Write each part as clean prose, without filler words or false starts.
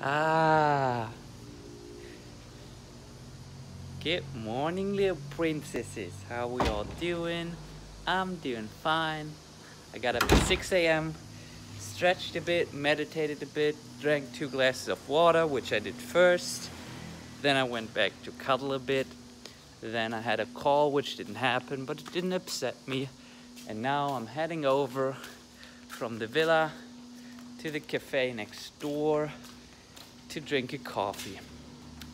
Ah. Good morning, little princesses. How we all doing? I'm doing fine. I got up at 6 a.m., stretched a bit, meditated a bit, drank 2 glasses of water, which I did first. Then I went back to cuddle a bit. Then I had a call, which didn't happen, but it didn't upset me. And now I'm heading over from the villa to the cafe next door to drink a coffee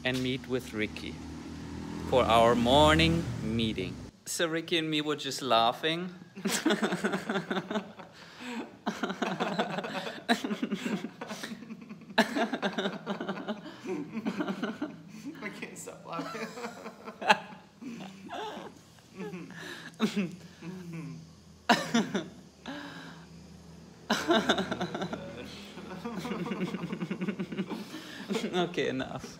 and meet with Ricky for our morning meeting. So Ricky and me were just laughing. I can't stop laughing. Okay, enough.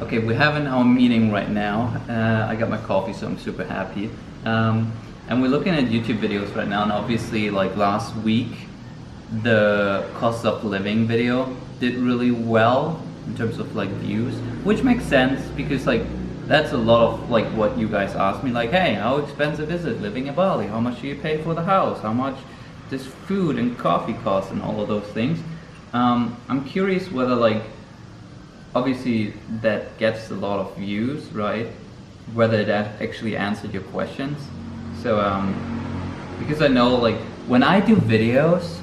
Okay, we're having our meeting right now. I got my coffee, so I'm super happy. And we're looking at YouTube videos right now, and obviously, like last week, the cost of living video did really well in terms of like views, which makes sense because like that's a lot of like what you guys ask me, like, hey, how expensive is it living in Bali? How much do you pay for the house? How much does food and coffee cost and all of those things? I'm curious whether like, obviously that gets a lot of views, right? Whether that actually answered your questions. So, because I know like when I do videos,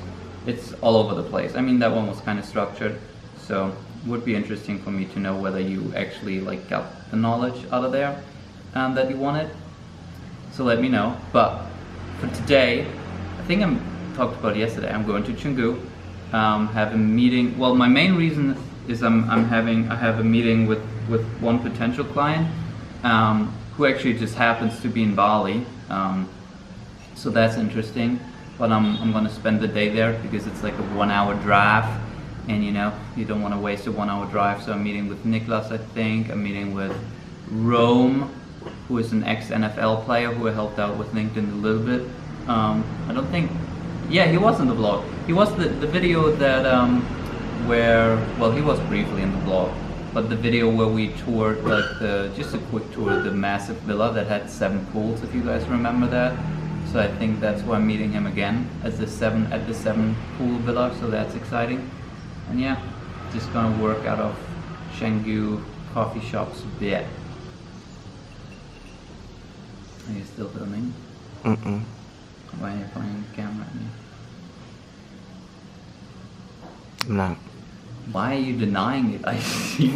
it's all over the place. I mean, that one was kind of structured, so would be interesting for me to know whether you actually like got the knowledge out of there that you wanted. So let me know. But for today, I think I talked about it yesterday. I'm going to Canggu, have a meeting. Well, my main reason is I have a meeting with one potential client who actually just happens to be in Bali. So that's interesting. But I'm gonna spend the day there because it's like a 1 hour drive. And you know, you don't want to waste a 1 hour drive, so I'm meeting with Niklas, I think. I'm meeting with Rome, who is an ex-NFL player who I helped out with LinkedIn a little bit. I don't think... Yeah, he was in the vlog. He was the video that, where... Well, he was briefly in the vlog, but the video where we toured, like, just a quick tour of the massive villa that had 7 pools, if you guys remember that. So I think that's why I'm meeting him again, as the seven pool villa, so that's exciting. And yeah, just gonna work out of Canggu coffee shops a bit. Are you still filming? Mm-mm. Why are you pointing the camera at me? I'm not. Why are you denying it? I see.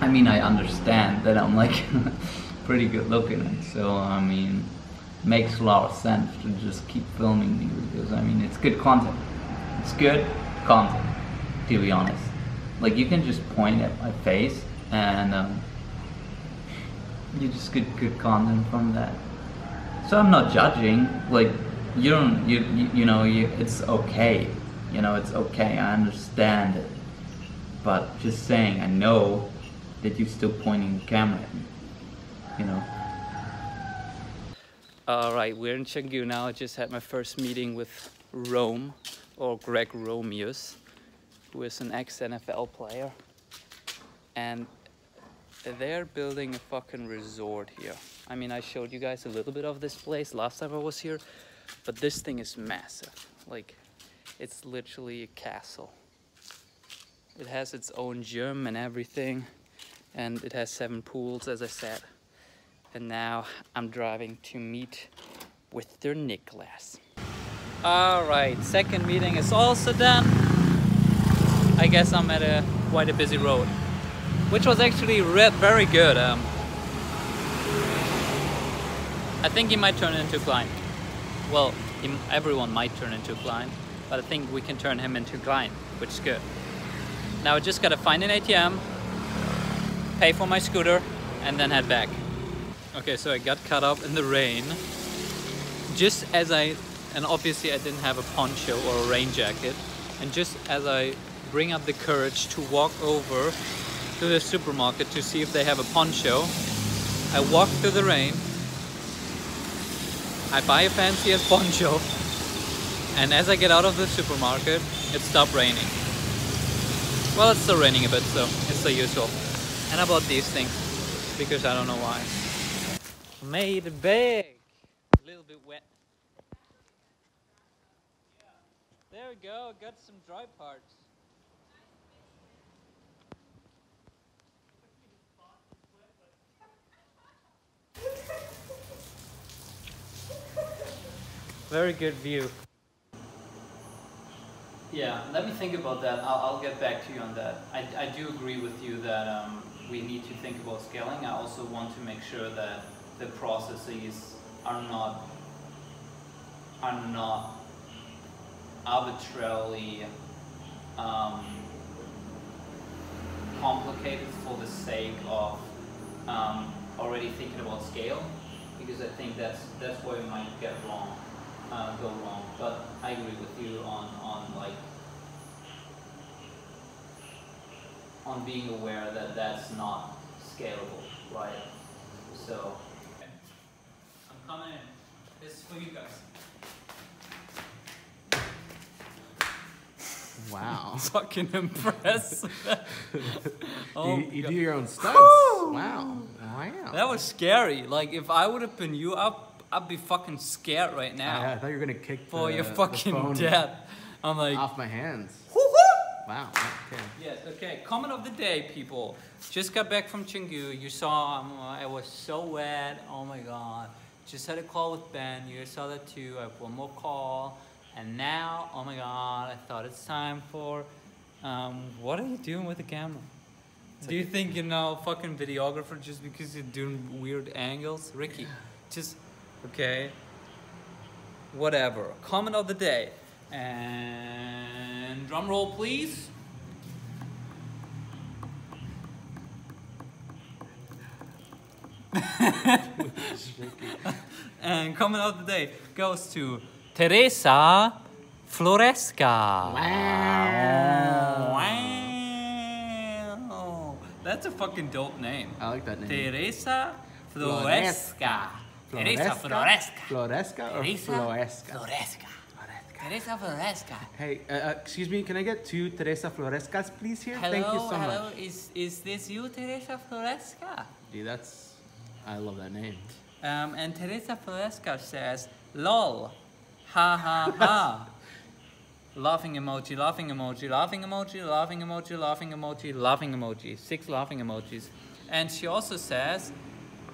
I mean, I understand that I'm like pretty good looking, so I mean, makes a lot of sense to just keep filming me because I mean it's good content. It's good content, to be honest. Like you can just point at my face and you just get good content from that. So I'm not judging. Like you don't, you know, it's okay. You know, it's okay. I understand it, but just saying, I know that you're still pointing the camera at me. You know. Alright, we're in Canggu now. I just had my first meeting with Rome, or Greg Romeus, who is an ex-NFL player. And they're building a fucking resort here. I mean, I showed you guys a little bit of this place last time I was here, but this thing is massive. Like, it's literally a castle. It has its own gym and everything, and it has 7 pools, as I said. And now I'm driving to meet with their Niklas. Alright, second meeting is also done. I guess I'm at quite a busy road, which was actually very good. I think he might turn into a client. Well, everyone might turn into a client, but I think we can turn him into a client, which is good. Now I just gotta find an ATM, pay for my scooter, and then head back. Okay, so I got caught up in the rain, just as and obviously I didn't have a poncho or a rain jacket, and just as I bring up the courage to walk over to the supermarket to see if they have a poncho. I walk through the rain, I buy a fanciest poncho, and as I get out of the supermarket, it stopped raining. Well, it's still raining a bit, so it's the usual. And I bought these things, because I don't know why. Made it big! A little bit wet. There we go, got some dry parts. Very good view. Yeah, let me think about that. I'll get back to you on that. I do agree with you that we need to think about scaling. I also want to make sure that the processes are not arbitrarily complicated for the sake of already thinking about scale, because I think that's where we might get wrong. Go wrong, but I agree with you on being aware that that's not scalable, right? So I'm coming in. This is for you guys. Wow! Fucking impressive. Oh, you do your own stunts. Woo! Wow! Wow! That was scary. Like if I would have been you up, I'd be fucking scared right now. Yeah, I thought you were gonna kick for your fucking death. I'm like off my hands. Wow. Okay. Yes. Okay. Comment of the day, people. Just got back from Canggu. You saw I was so wet. Oh my god. Just had a call with Ben. You saw that too. I have one more call, and now oh my god. I thought it's time for. What are you doing with the camera? Do you think you're now a fucking videographer just because you're doing weird angles, Ricky? Just. Okay, whatever. Comment of the day. And drum roll, please. And comment of the day goes to Teresa Floresca. Wow. Wow. That's a fucking dope name. I like that name. Teresa Floresca. Teresa Floresca. Floresca or Floresca? Floresca. Teresa Floresca. Hey, excuse me, can I get 2 Teresa Florescas, please, here? Hello, thank you so much. Hello, is this you, Teresa Floresca? Dude, that's... I love that name. And Teresa Floresca says, LOL, ha ha ha. Laughing emoji, laughing emoji, laughing emoji, laughing emoji, laughing emoji, laughing emoji. 6 laughing emojis. And she also says,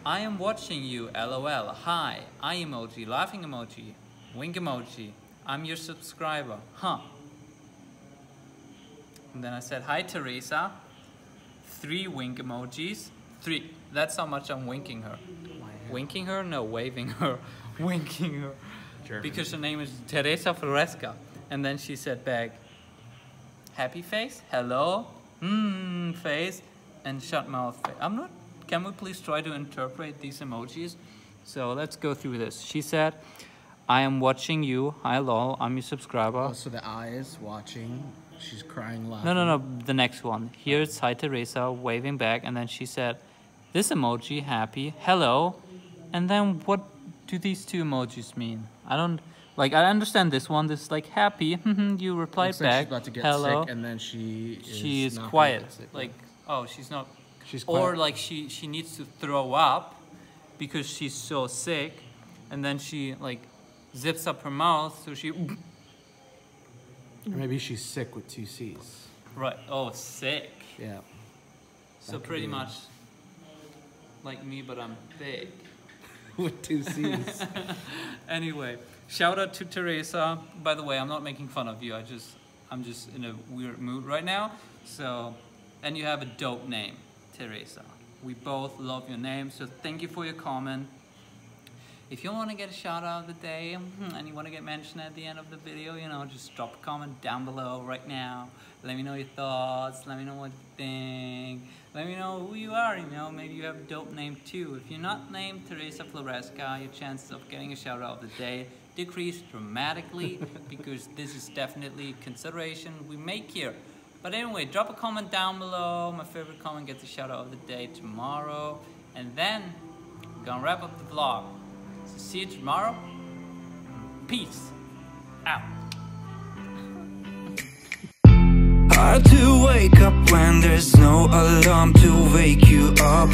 I am watching you, LOL, hi, eye emoji, laughing emoji, wink emoji, I'm your subscriber, huh? And then I said, hi Teresa, 3 wink emojis, 3, that's how much I'm winking her. Wow. Winking her? No, waving her, winking her. German. Because her name is Teresa Floresca. And then she said back, happy face, hello, face, and shut mouth face. I'm not. Can we please try to interpret these emojis? So let's go through this. She said, I am watching you. Hi, lol. I'm your subscriber. Oh, so the eye is watching. She's crying loud. No. The next one. Here it's hi, Teresa, waving back. And then she said, this emoji, happy, hello. And then what do these 2 emojis mean? I don't... Like, I understand this one. This is like, happy. You replied back. She's about to get hello. Sick, and then she is quiet. Sick, like, oh, she's not... Or like she needs to throw up because she's so sick, and then she like zips up her mouth, so she. Or maybe she's sick with 2 C's. Right. Oh, sick. Yeah. So pretty much like me, but I'm big. With 2 C's. Anyway, shout out to Teresa. By the way, I'm not making fun of you. I'm just in a weird mood right now. So, and you have a dope name. Teresa, we both love your name, so thank you for your comment. If you want to get a shout out of the day and you want to get mentioned at the end of the video, you know, just drop a comment down below right now. Let me know your thoughts, let me know what you think, let me know who you are, you know, maybe you have a dope name too. If you're not named Teresa Floresca, your chances of getting a shout out of the day decrease dramatically because this is definitely a consideration we make here. But anyway, drop a comment down below. My favorite comment gets a shout out of the day tomorrow. And then we're gonna wrap up the vlog. So see you tomorrow. Peace out. Hard to wake up when there's no alarm to wake you up.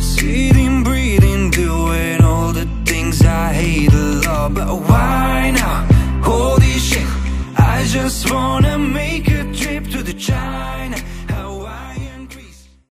Sitting, breathing, doing all the things I hate a lot. But why now? Holy shit, I just wanna make a trip to the China.